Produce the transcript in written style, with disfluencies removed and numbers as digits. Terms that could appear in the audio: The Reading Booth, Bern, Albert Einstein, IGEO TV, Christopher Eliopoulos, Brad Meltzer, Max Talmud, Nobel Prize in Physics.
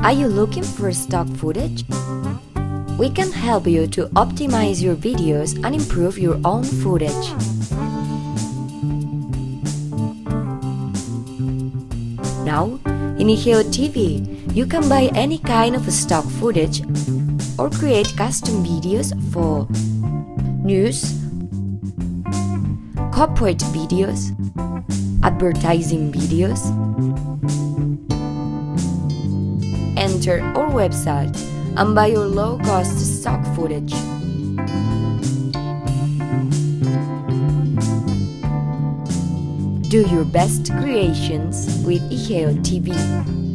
Are you looking for stock footage? We can help you to optimize your videos and improve your own footage. Now, in IGEO TV, you can buy any kind of stock footage or create custom videos for news, corporate videos, advertising videos. Enter our website and buy your low-cost stock footage. Do your best creations with IGEO TV.